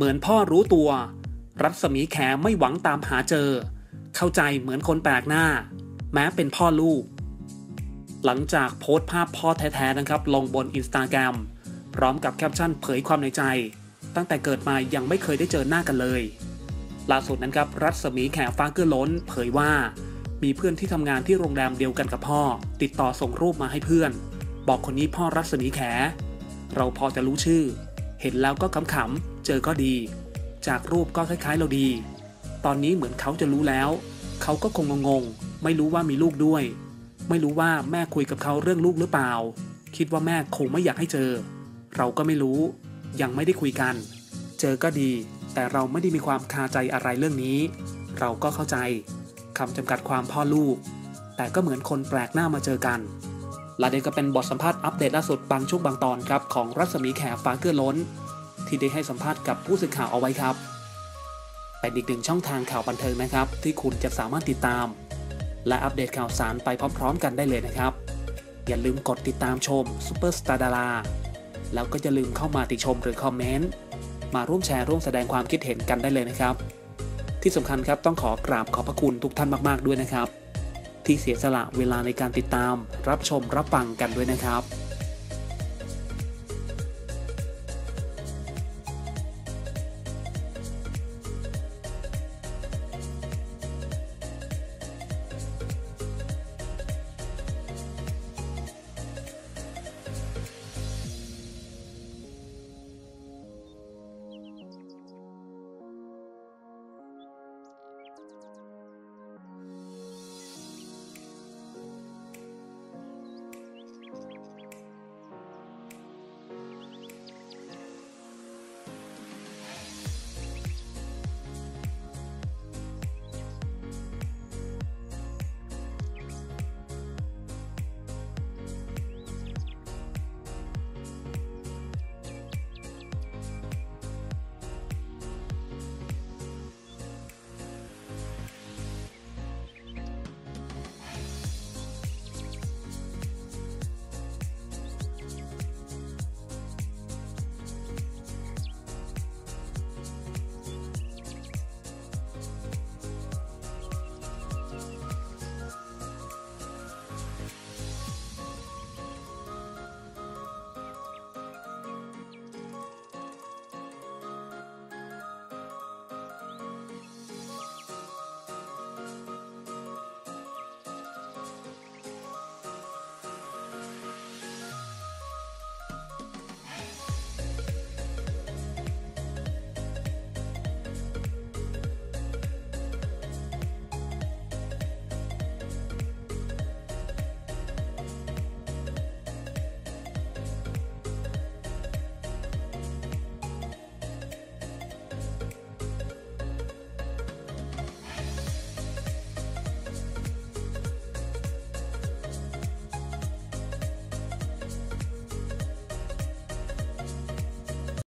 เหมือนพ่อรู้ตัวรัศมีแขไม่หวังตามหาเจอเข้าใจเหมือนคนแปลกหน้าแม้เป็นพ่อลูกหลังจากโพสต์ภาพพ่อแท้ๆนะครับลงบน Instagram พร้อมกับแคปชั่นเผยความในใจตั้งแต่เกิดมายังไม่เคยได้เจอหน้ากันเลยล่าสุดนั้นครับรัศมีแขฟ้าเกื้อล้นเผยว่ามีเพื่อนที่ทำงานที่โรงแรมเดียวกันกับพ่อติดต่อส่งรูปมาให้เพื่อนบอกคนนี้พ่อรัศมีแขเราพอจะรู้ชื่อเห็นแล้วก็ขำๆเจอก็ดีจากรูปก็คล้ายๆเราดีตอนนี้เหมือนเขาจะรู้แล้วเขาก็คงงงๆไม่รู้ว่ามีลูกด้วยไม่รู้ว่าแม่คุยกับเขาเรื่องลูกหรือเปล่าคิดว่าแม่คงไม่อยากให้เจอเราก็ไม่รู้ยังไม่ได้คุยกันเจอก็ดีแต่เราไม่ได้มีความคาใจอะไรเรื่องนี้เราก็เข้าใจคำจำกัดความพ่อลูกแต่ก็เหมือนคนแปลกหน้ามาเจอกันและนี่ก็เป็นบทสัมภาษณ์อัปเดตล่าสุดบางช่วงบางตอนครับของรัศมีแขฟ้าเกื้อล้นที่ได้ให้สัมภาษณ์กับผู้สื่อข่าวเอาไว้ครับเป็นอีกหนึ่งช่องทางข่าวบันเทิงนะครับที่คุณจะสามารถติดตามและอัปเดตข่าวสารไปพร้อมๆกันได้เลยนะครับอย่าลืมกดติดตามชมซุปเปอร์สตาร์ดาราแล้วก็อย่าลืมเข้ามาติชมหรือคอมเมนต์มาร่วมแชร์ร่วมแสดงความคิดเห็นกันได้เลยนะครับที่สำคัญครับต้องขอกราบขอบพระคุณทุกท่านมากๆด้วยนะครับที่เสียสละเวลาในการติดตามรับชมรับฟังกันด้วยนะครับ